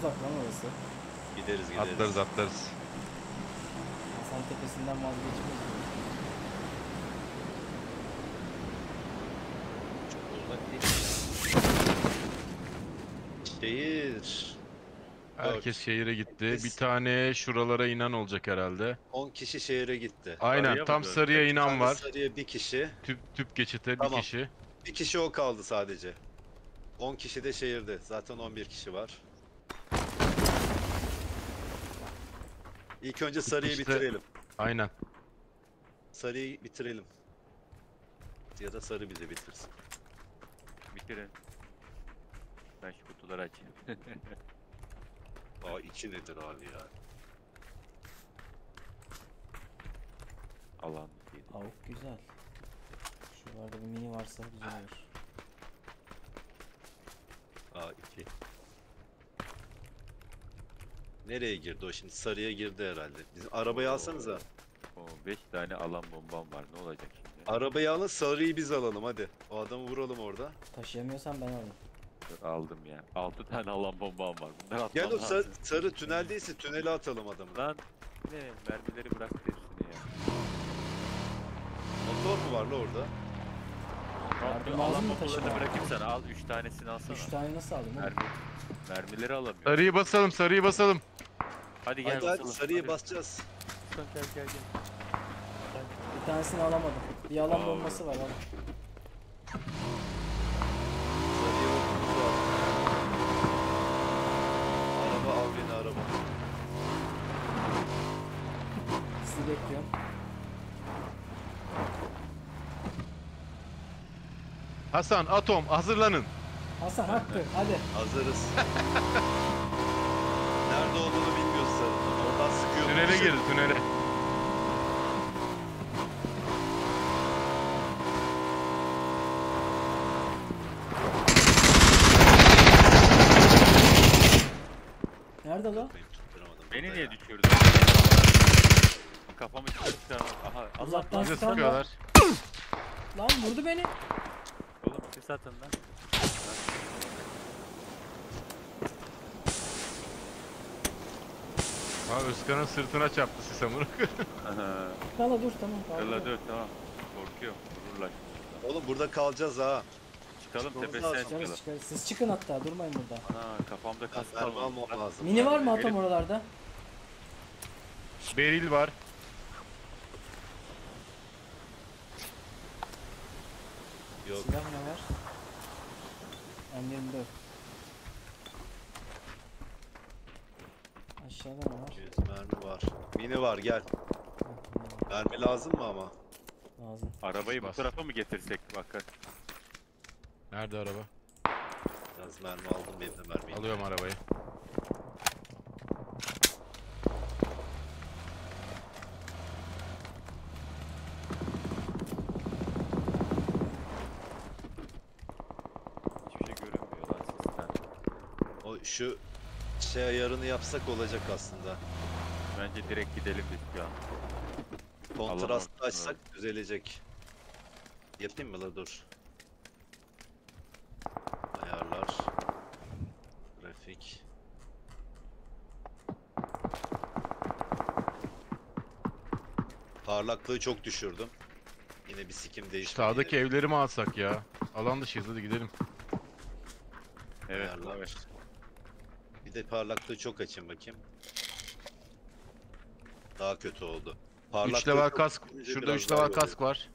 uzak lan orası. Gideriz gideriz. Atlarız. Hasan Tepesi'nden vazgeçmeyiz. Çok uzak değil. Şehir. Herkes şehire gitti. Bir tane şuralara inen olacak herhalde. 10 kişi şehire gitti. Aynen sarıya tam sarıya inen var. Sarıya bir kişi. Tüp geçite tamam. Bir kişi. Bir kişi o kaldı sadece. 10 kişi de şehirde. Zaten 11 kişi var. İlk önce sarıyı bitirelim. Aynen. Sarıyı bitirelim. Ya da sarı bizi bitirsin. Bitirin. Ben şu kutuları açayım. Aa içi nedir abi ya? Allah'ım. Avuk güzel. Şuralarda bir mini varsa güzel olur. Aa iki. Nereye girdi o şimdi? Sarıya girdi herhalde. Bizim arabayı alsanıza. Oo 5 tane alan bombam var. Ne olacak şimdi? Arabayı alın, sarıyı biz alalım hadi. O adamı vuralım orada. Taşıyamıyorsan ben alayım. Aldım ya. 6 tane alan bombam var. Gel o sarı tüneldeyse tüneli atalım adamı. Lan mermileri bıraktı hepsini ya. Motor mu var la orada? Alan bombalarını bırakayım sana. Al 3 tanesini alsana. 3 tane nasıl alayım? Mermileri alamıyorum. Sarıyı basalım, sarıyı basalım. Hadi gel basalım. Hadi sarıyı basacağız. Gel. Bir tanesini alamadım. Bir alan bombası var abi. Araba. Sizi bekliyorum. Hasan, Atom hazırlanın. Hasan Hakkı, hadi. Hazırız. Nerede olduğunu bilmiyoruz zaten. Oradan sıkıyor. Tünele girdi, tünele. Nerede lan? Beni niye düşürdün? Kafamı çıktı. Aha, Allah'tan sıkıyorlar. Lan vurdu beni. Oğlum ses atın lan. Abi Özkan'ın sırtına çarptı sis amına. Kala dur tamam. Kala dur tamam. Korkuyorum. Vururlar. Oğlum burada kalacağız ha. Çıkalım tepesine çıkalım. Siz çıkın hatta durmayın burada. Ana kafamda kask kalmadı. Mini var mı Atom oralarda? Beril var. Yok. Silah ne var? M24. Aşağıda ne var? 100 mermi var. Mini var gel. Mermi lazım mı ama? Lazım. Arabayı bu tarafa mı getirsek bakın. Nerede araba? Biraz mermi aldım benim de mermiyi. Alıyorum arabayı. Hiçbir şey görünmüyorlar sizden. O şu şey ayarını yapsak olacak aslında. Bence direkt gidelim biz ya. Kontrastı açsak düzelecek. Yapayım mı la dur. Ayarlar. Grafik. Parlaklığı çok düşürdüm. Yine bir sikim değişti. Sağdaki evleri mi alsak ya? Alan dışıyız hadi gidelim. Evet. Ayarlar. Bir de parlaklığı çok açın bakayım. Daha kötü oldu. Parlaklığı 3 level kask. Şurada 3 level kask var.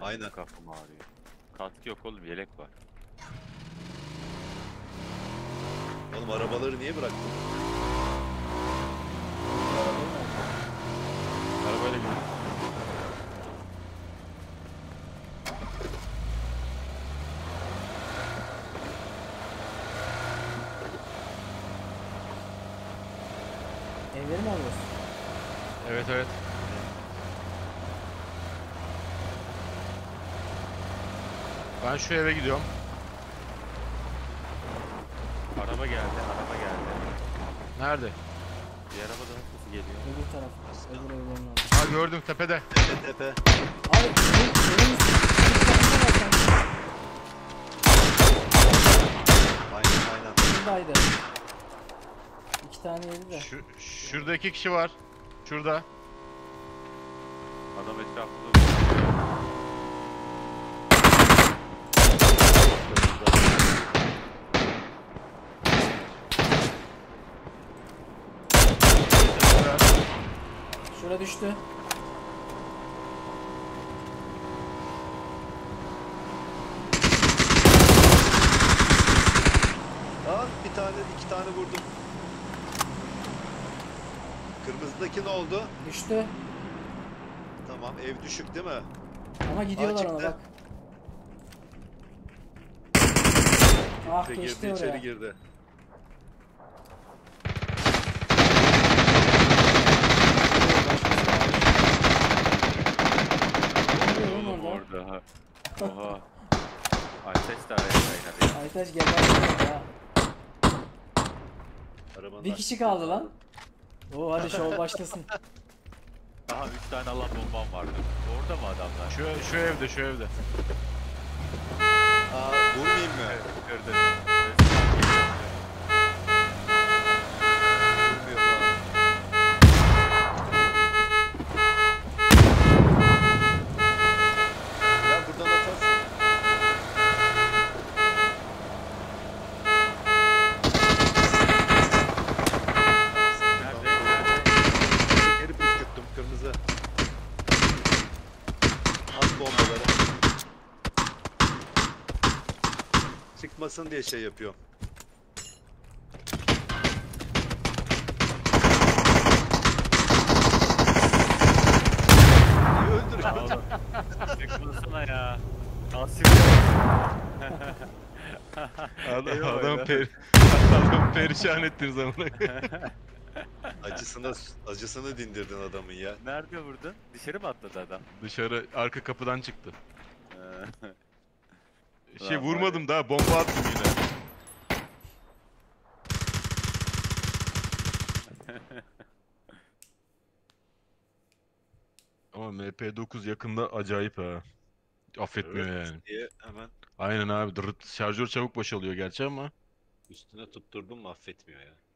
Aynen kafam ağrıyor. Katkı yok oğlum yelek var. Oğlum arabaları niye bıraktın? Arabayla gidelim. Evleri mi alıyorsun? Evet. Ben şu eve gidiyorum. Araba geldi. Nerede? Bir araba da nasıl geliyor? Öbür tarafta. Öbür evlerin orada. Aa gördüm tepede. Tepe. Abi benim üstümde var sanki. buradaydı. İki tane yedi de. Şurada iki kişi var. Şurada. Adam etrafında. Şura düştü. Bir tane, iki tane vurdum. Kırmızıdaki ne oldu? Düştü. Tamam, ev düşük değil mi? Ama gidiyorlar ona bak. Ah, geçti oraya. İçeri girdi. Oha. Oha. Aytaç da araya kaynadı. Aytaç geberdi ya. Arabanın bir kişi kaldı lan. Oo, hadi şov başlasın. Daha 3 tane alan bombam vardı. Orada mı adamlar? Şu evde, şu evde. Aa, vurmayayım mı? Evet, gördüm. Çıkmasın diye şey yapıyor. Niye öldürüyor? Çıkmasana ya. Asil. Adam perişan ettiniz amına. Acısını dindirdin adamın ya. Nerede vurdun? Dışarı mı atladı adam? Dışarı, arka kapıdan çıktı. Şey lan, vurmadım daha, bomba attım yine. Ama MP9 yakında acayip ha. Affetmiyor evet, yani. Diye hemen... Aynen abi, şarjör çabuk boşalıyor gerçi ama. Üstüne tutturdum mu affetmiyor ya.